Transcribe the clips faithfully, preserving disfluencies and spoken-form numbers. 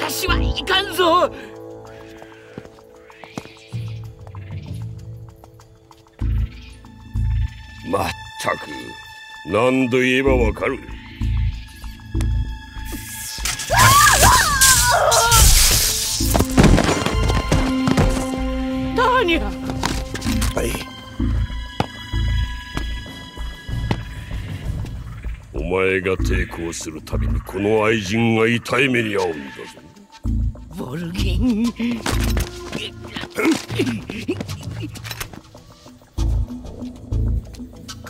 私はいかんぞ。まったく何度言えばわかる。何が？はい。お前が抵抗するたびにこの愛人が痛い目に遭うんだぞ。ボルギン。く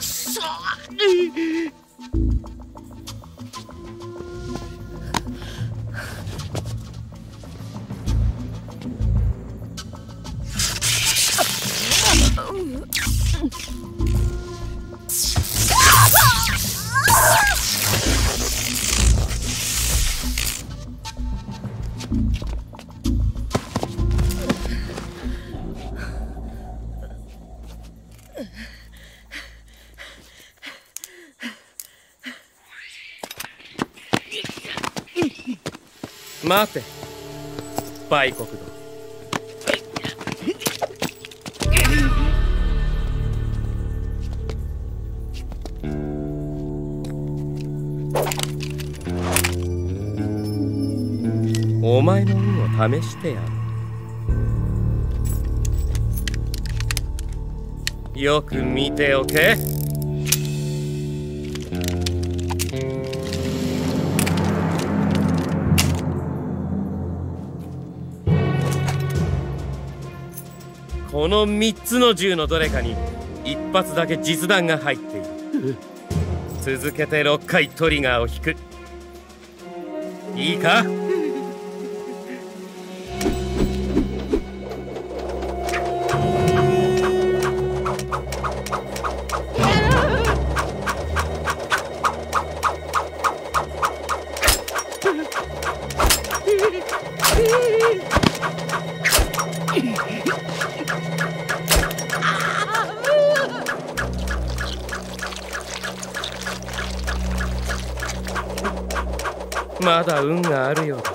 そ。待て、売国奴。お前の運を試してやる。よく見ておけ。このみっつの銃のどれかにいっ発だけ実弾が入っている。続けてろっ回トリガーを引く。いいか？まだ運があるようだ。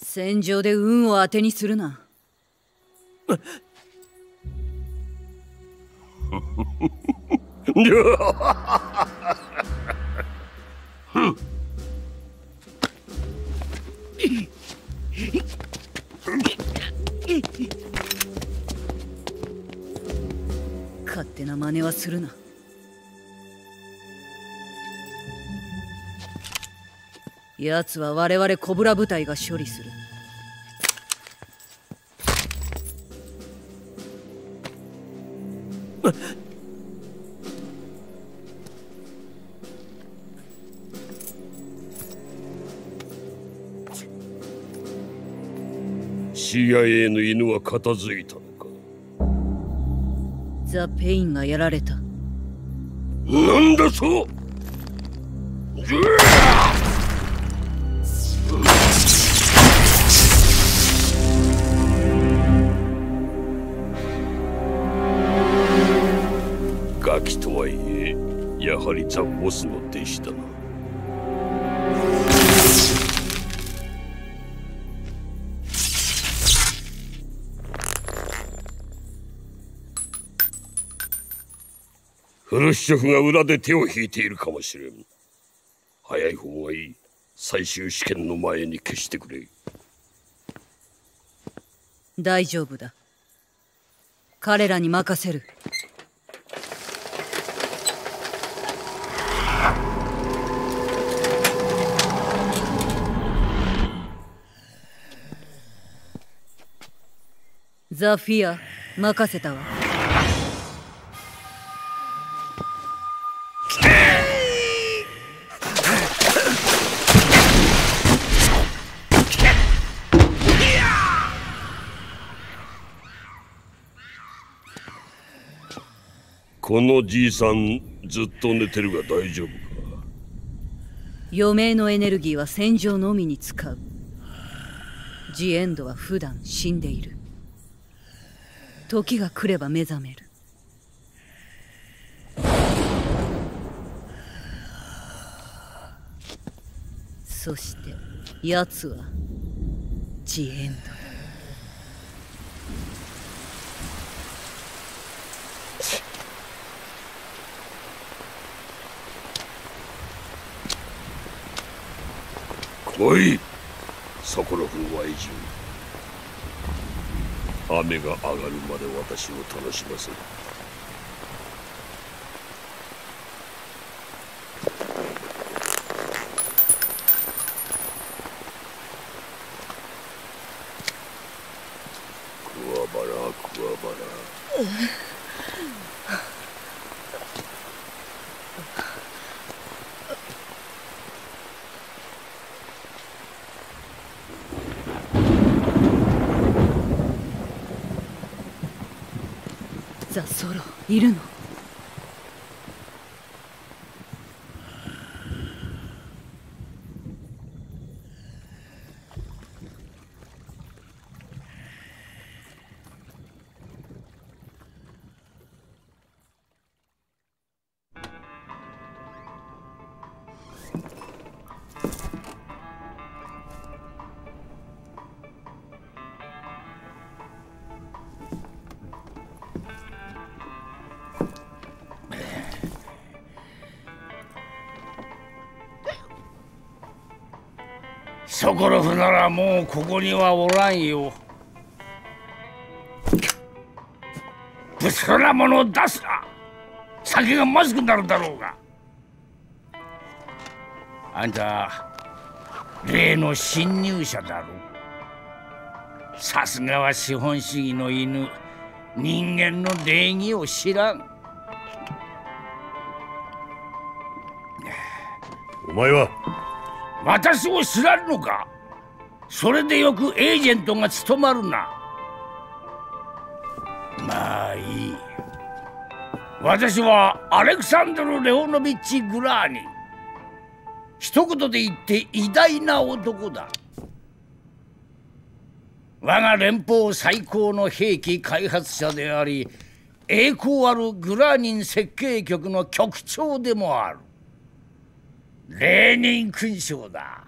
戦場で運を当てにするな。勝手な真似はするな。奴は我々コブラ部隊が処理する。シーアイエー の犬は片づいたのか。ザ・ペインがやられた。なんだそう。ガキとはいえ、やはりザ・ボスの弟子だな。フルシチョフが裏で手を引いているかもしれん。早い方がいい。最終試験の前に消してくれ。大丈夫だ。彼らに任せる。ザ・フィア、任せたわ。このじいさん、ずっと寝てるが大丈夫か。余命のエネルギーは戦場のみに使う。ジエンドは普段死んでいる。時が来れば目覚める。そして奴はジエンドだ。おい、そこの風は異常。雨が上がるまで私を楽しませる。くわばらくわばら。ザ・ソロいるの？ソコロフならもうここにはおらんよ。ぶつからものを出すな。酒がまずくなるだろうが。あんた例の侵入者だろ。さすがは資本主義の犬、人間の礼儀を知らん。お前は私を知らんのか。それでよくエージェントが務まるな。まあいい。私はアレクサンドル・レオノビッチ・グラーニ。一言で言って偉大な男だ。我が連邦最高の兵器開発者であり、栄光あるグラーニン設計局の局長でもある。レーニン勲章だ。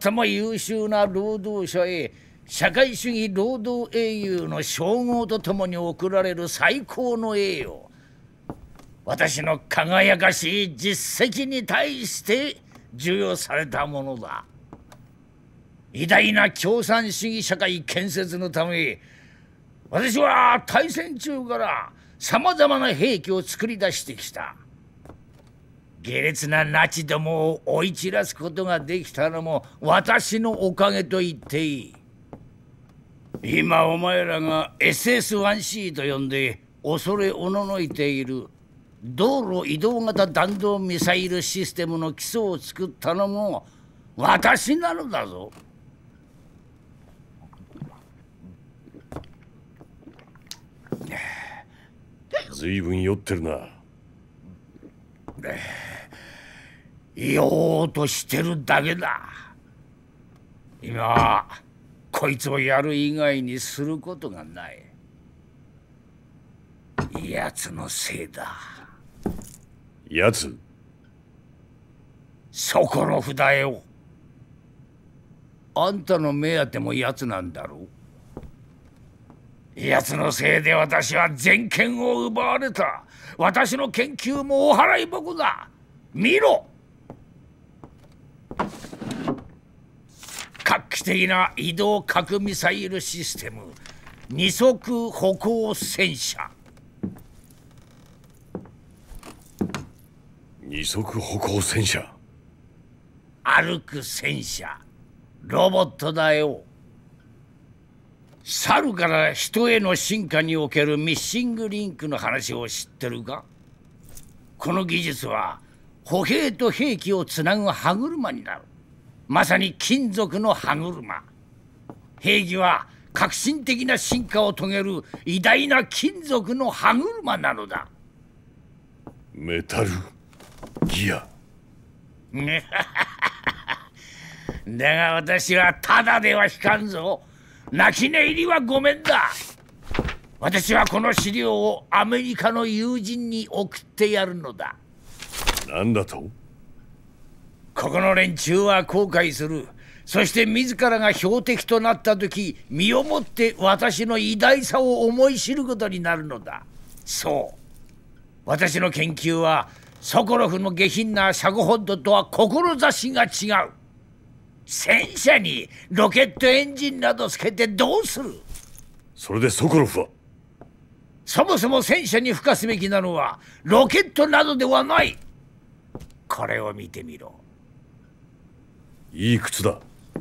最も優秀な労働者へ社会主義労働英雄の称号とともに贈られる最高の栄誉。私の輝かしい実績に対して授与されたものだ。偉大な共産主義社会建設のため、私は大戦中からさまざまな兵器を作り出してきた。下劣なナチどもを追い散らすことができたのも私のおかげと言っていい。今お前らが エスエスワンシー と呼んで恐れおののいている道路移動型弾道ミサイルシステムの基礎を作ったのも私なのだぞ。ずいぶん酔ってるな。言おうとしてるだけだ。今こいつをやる以外にすることがない。やつのせいだ。やつ？そこの札よ。あんたの目当てもやつなんだろう。やつのせいで私は全権を奪われた。私の研究もお払い箱だ。見ろ。画期的な移動核ミサイルシステム、二足歩行戦車。二足歩行戦車。歩く戦車、ロボットだよ。猿から人への進化におけるミッシングリンクの話を知ってるか？この技術は歩兵と兵器をつなぐ歯車になる。まさに金属の歯車。兵器は革新的な進化を遂げる偉大な金属の歯車なのだ。メタルギア。だが私はただでは引かんぞ。泣き寝入りはごめんだ。私はこの資料をアメリカの友人に送ってやるのだ。なんだと？ここの連中は後悔する。そして自らが標的となった時、身をもって私の偉大さを思い知ることになるのだ。そう、私の研究はソコロフの下品なシャゴホッドとは志が違う。戦車にロケットエンジンなどつけてどうする？それでソコロフは？そもそも戦車に付加すべきなのはロケットなどではない。これを見てみろ。いい靴だ。違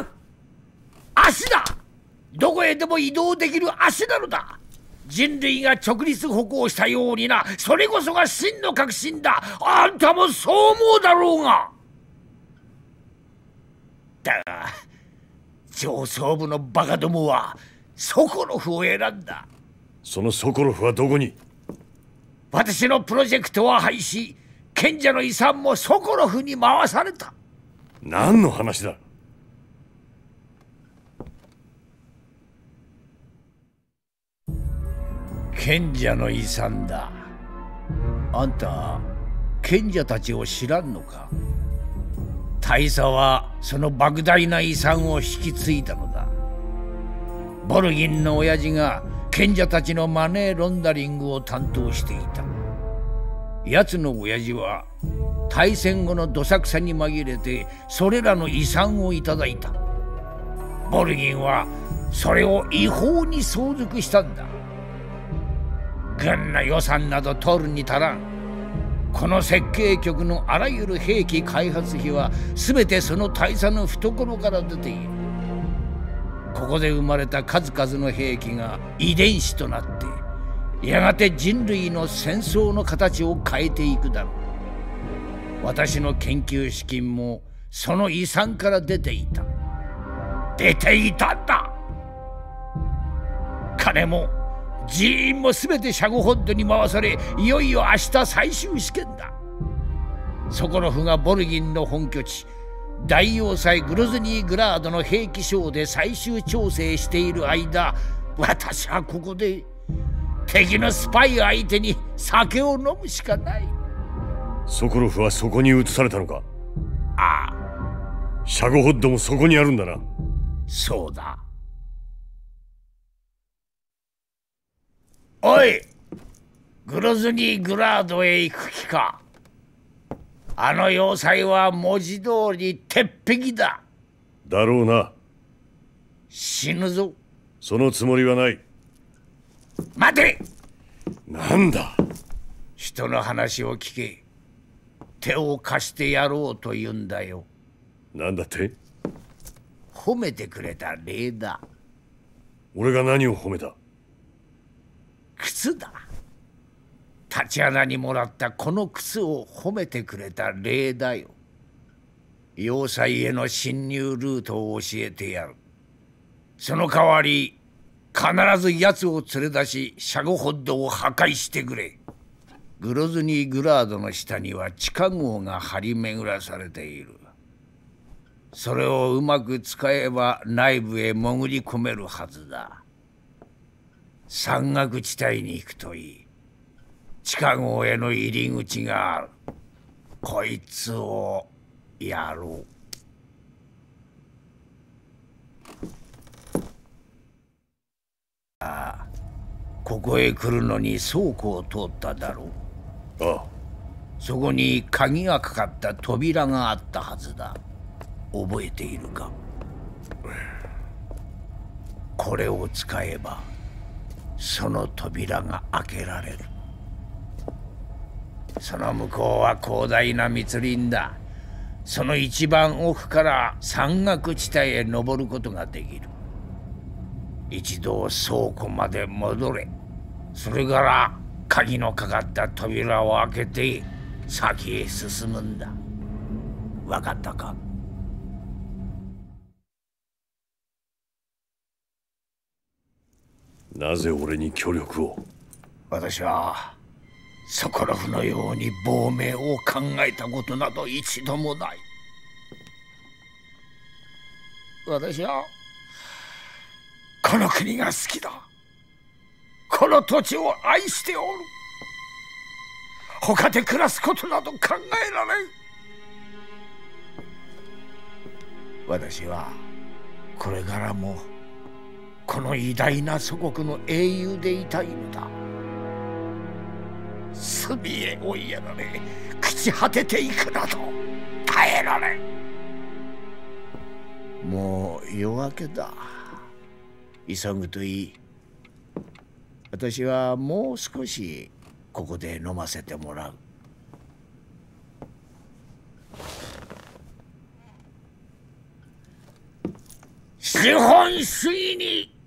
う、足だ。どこへでも移動できる足なのだ。人類が直立歩行したようにな。それこそが真の革新だ。あんたもそう思うだろうが。だが上層部のバカどもはソコロフを選んだ。そのソコロフはどこに？私のプロジェクトは廃止、賢者の遺産もソコロフに回された。何の話だ？賢者の遺産だ。あんた、賢者たちを知らんのか？大佐はその莫大な遺産を引き継いだのだ。ボルギンの親父が賢者たちのマネーロンダリングを担当していた。奴の親父は大戦後のどさくさに紛れてそれらの遺産をいただいた。ボルギンはそれを違法に相続したんだ。軍の予算など取るに足らん。この設計局のあらゆる兵器開発費は全てその大佐の懐から出ている。ここで生まれた数々の兵器が遺伝子となってやがて人類の戦争の形を変えていくだろう。私の研究資金もその遺産から出ていた。出ていたんだ。金も人員も全てシャゴホッドに回され、いよいよ明日最終試験だ。ソコロフがボルギンの本拠地大要塞グルズニーグラードの兵器ショーで最終調整している間、私はここで敵のスパイ相手に酒を飲むしかない。ソコロフはそこに移されたのか？ああ、シャゴホッドもそこにあるんだな。そうだ。おい、グルズニーグラードへ行く気か？あの要塞は文字通り鉄壁だ。だろうな。死ぬぞ。そのつもりはない。待て。なんだ。人の話を聞け。手を貸してやろうと言うんだよ。なんだって？褒めてくれた礼だ。俺が何を褒めた？靴だ。タチアナにもらったこの靴を褒めてくれた礼だよ。要塞への侵入ルートを教えてやる。その代わり必ず奴を連れ出しシャゴホッドを破壊してくれ。グロズニーグラードの下には地下壕が張り巡らされている。それをうまく使えば内部へ潜り込めるはずだ。山岳地帯に行くといい。地下壕への入り口がある。こいつをやろう。ああ、ここへ来るのに倉庫を通っただろう。ああ、そこに鍵がかかった扉があったはずだ。覚えているか？これを使えばその扉が開けられる。その向こうは広大な密林だ。その一番奥から山岳地帯へ登ることができる。一度倉庫まで戻れ。それから鍵のかかった扉を開けて先へ進むんだ。わかったか？なぜ俺に協力を？私はソコロフのように亡命を考えたことなど一度もない。私はこの国が好きだ。この土地を愛しておる。他で暮らすことなど考えられん。私はこれからもこの偉大な祖国の英雄でいたいのだ。隅へ追いやられ、朽ち果てていくなど耐えられん。もう夜明けだ。急ぐといい。私はもう少しここで飲ませてもらう。資本主義に